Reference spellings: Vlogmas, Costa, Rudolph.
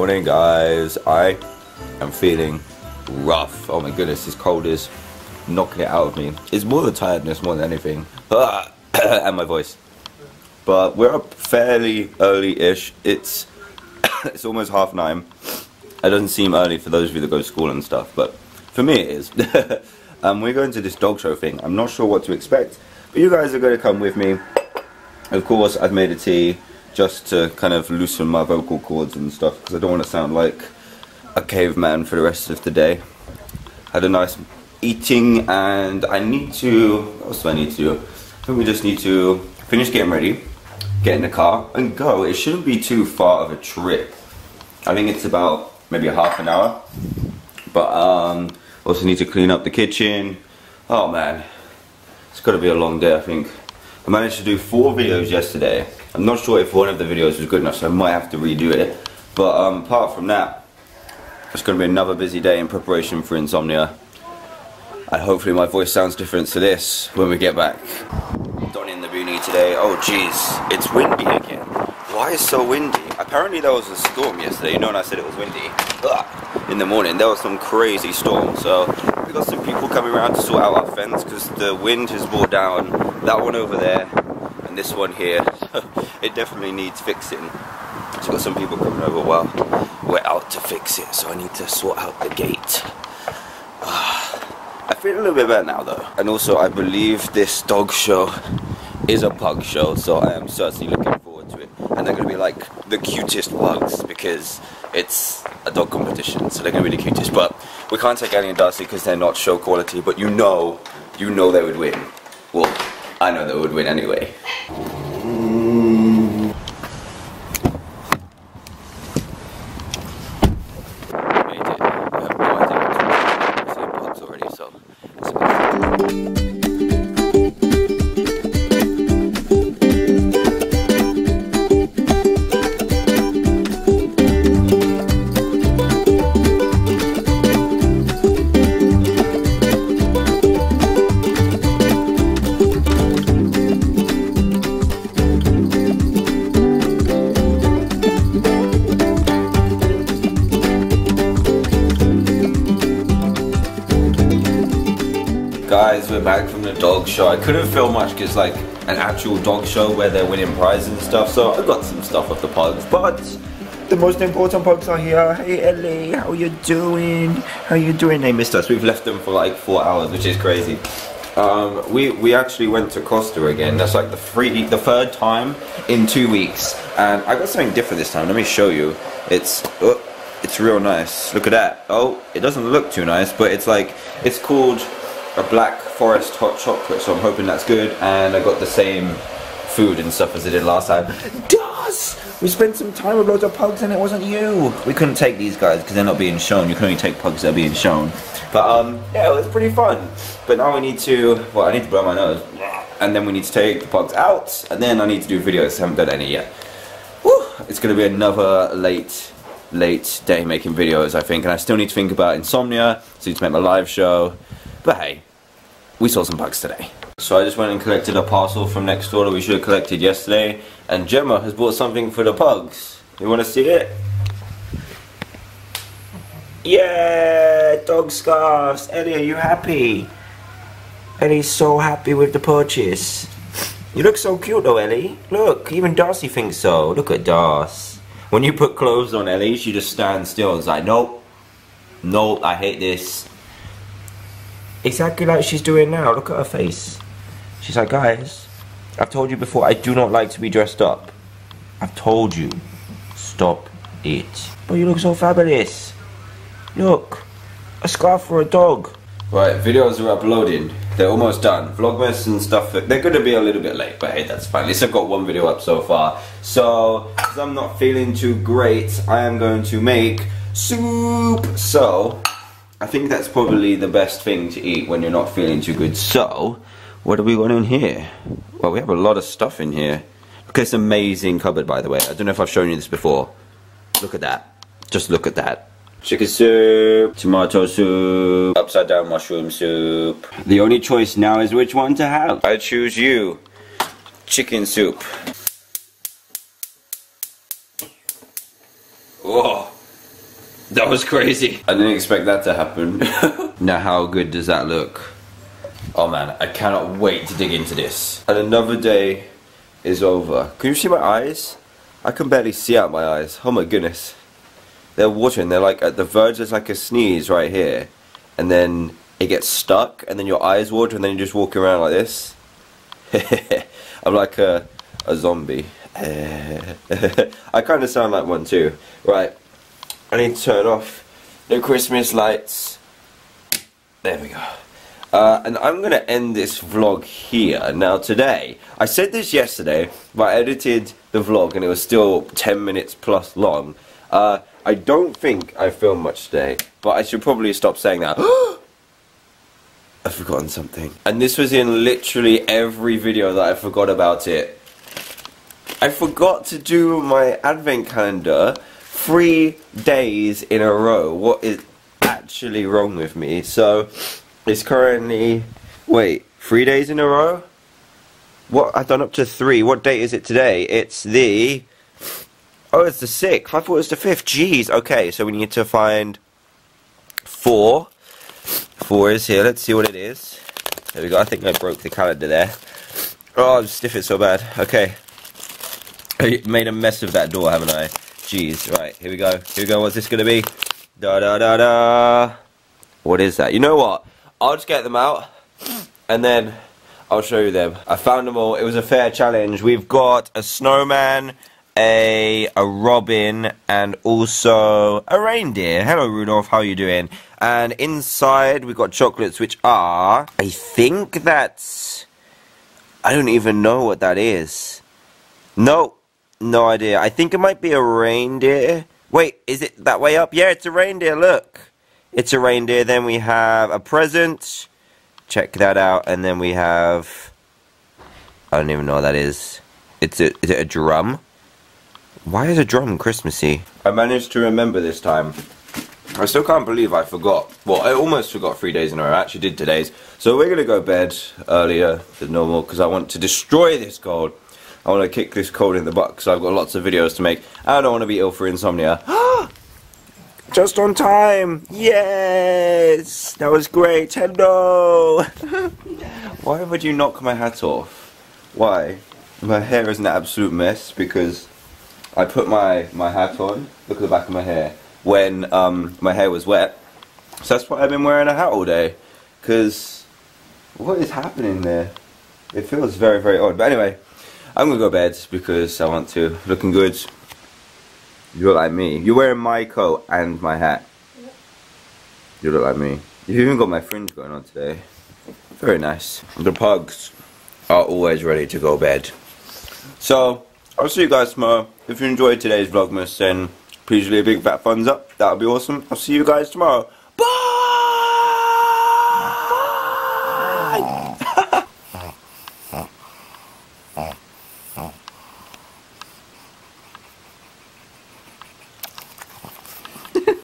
Morning, guys. I am feeling rough. Oh my goodness, this cold is knocking it out of me. It's more the tiredness more than anything, and my voice. But we're up fairly early-ish. It's almost 9:30. It doesn't seem early for those of you that go to school and stuff, but for me it is. We're going to this dog show thing. I'm not sure what to expect, but you guys are going to come with me. Of course, I've made a tea just to kind of loosen my vocal cords and stuff, because I don't want to sound like a caveman for the rest of the day. Had a nice eating, and I need to... what else do I need to do? I think we just need to finish getting ready, get in the car, and go. It shouldn't be too far of a trip. I think it's about maybe a half an hour. But also need to clean up the kitchen. Oh man, it's got to be a long day, I think. I managed to do 4 videos yesterday. I'm not sure if one of the videos was good enough, so I might have to redo it. But apart from that, it's going to be another busy day in preparation for insomnia. And hopefully my voice sounds different to this when we get back. Donning the beanie today. Oh jeez, it's windy again. Why is it so windy? Apparently there was a storm yesterday, you know, and I said it was windy. In the morning, there was some crazy storm, so we got some people coming around to sort out our fence, because the wind has brought down that one over there, and this one here. It definitely needs fixing. So got some people coming over while we're out to fix it, so I need to sort out the gate. I feel a little bit better now though. And also I believe this dog show is a pug show, so I am certainly looking forward to it. And they're going to be like the cutest pugs, because it's a dog competition, so they're going to be the cutest. But we can't take Ellie and Darcy because they're not show quality, but you know they would win. Well, I know they would win anyway. Guys, we're back from the dog show. I couldn't film much because it's like an actual dog show where they're winning prizes and stuff, so I've got some stuff of the pugs, but the most important pugs are here. Hey Ellie, how you doing? How you doing? They missed us. We've left them for like 4 hours, which is crazy. We actually went to Costa again. That's like the third time in 2 weeks, and I got something different this time. Let me show you. It's real nice. Look at that. Oh, it doesn't look too nice, but it's called a black forest hot chocolate, so I'm hoping that's good. And I got the same food and stuff as I did last time. We spent some time with loads of pugs and it wasn't you. We couldn't take these guys because they're not being shown. You can only take pugs that are being shown. But yeah, it was pretty fun. But now we need to, well, I need to blow my nose, and then we need to take the pugs out, and then I need to do videos. I haven't done any yet. Woo! It's gonna be another late day making videos, I think. And I still need to think about insomnia, so I need to make my live show. But hey, we saw some pugs today. So I just went and collected a parcel from next door that we should have collected yesterday. And Gemma has bought something for the pugs. You want to see it? Yeah, dog scarves. Ellie, are you happy? Ellie's so happy with the purchase. You look so cute though, Ellie. Look, even Darcy thinks so. Look at Darcy. When you put clothes on Ellie, she just stands still and is like, nope. Nope, I hate this. Exactly like she's doing now. Look at her face. She's like, guys, I've told you before, I do not like to be dressed up. I've told you. Stop it. But you look so fabulous. Look. A scarf for a dog. Right, videos are uploading. They're almost done. Vlogmas and stuff, they're going to be a little bit late, but hey, that's fine. At least I've got one video up so far. So, because I'm not feeling too great, I am going to make soup. So I think that's probably the best thing to eat when you're not feeling too good. So, what do we want in here? Well, we have a lot of stuff in here. Look at this amazing cupboard, by the way. I don't know if I've shown you this before. Look at that. Just look at that. Chicken soup, tomato soup, upside down mushroom soup. The only choice now is which one to have. I choose you. Chicken soup. Whoa. That was crazy. I didn't expect that to happen. Now how good does that look? Oh man, I cannot wait to dig into this. And another day is over. Can you see my eyes? I can barely see out my eyes. Oh my goodness. They're watering, they're like at the verge, there's like a sneeze right here. And then it gets stuck and then your eyes water and then you just walk around like this. I'm like a zombie. I kind of sound like one too. Right, I need to turn off the Christmas lights. There we go. And I'm going to end this vlog here. Now today, I said this yesterday, but I edited the vlog and it was still 10 minutes plus long. I don't think I filmed much today, but I should probably stop saying that. I've forgotten something. And this was in literally every video that I forgot about it. I forgot to do my advent calendar 3 days in a row. What is actually wrong with me? So it's currently, wait, 3 days in a row? What, I've done up to 3. What date is it today? It's the, oh, it's the 6th. I thought it was the 5th. Jeez. Okay, so we need to find 4. 4 is here. Let's see what it is. There we go. I think I broke the calendar there. Oh, I'm sniffing so bad. Okay. I made a mess of that door, haven't I? Jeez, right, here we go. Here we go, what's this gonna be? Da da da da. What is that? You know what? I'll just get them out and then I'll show you them. I found them all. It was a fair challenge. We've got a snowman, a robin, and also a reindeer. Hello Rudolph, how are you doing? And inside we've got chocolates, which are, I think that's, I don't even know what that is. No. No idea. I think it might be a reindeer. Wait, is it that way up? Yeah, it's a reindeer, look. It's a reindeer. Then we have a present. Check that out. And then we have, I don't even know what that is. It's a, is it a drum? Why is a drum Christmassy? I managed to remember this time. I still can't believe I forgot. Well, I almost forgot 3 days in a row. I actually did today's. So we're going to go to bed earlier than normal because I want to destroy this gold. I want to kick this cold in the butt because I've got lots of videos to make. I don't want to be ill for insomnia. Just on time! Yes! That was great! Hello! Why would you knock my hat off? Why? My hair is an absolute mess because I put my hat on, look at the back of my hair, when my hair was wet. So that's why I've been wearing a hat all day. Because what is happening there? It feels very, very odd. But anyway, I'm gonna go to bed because I want to. Looking good. You look like me. You're wearing my coat and my hat. Yep. You look like me. You've even got my fringe going on today. Very nice. The pugs are always ready to go to bed. So, I'll see you guys tomorrow. If you enjoyed today's Vlogmas, then please leave a big fat thumbs up. That would be awesome. I'll see you guys tomorrow. Bye!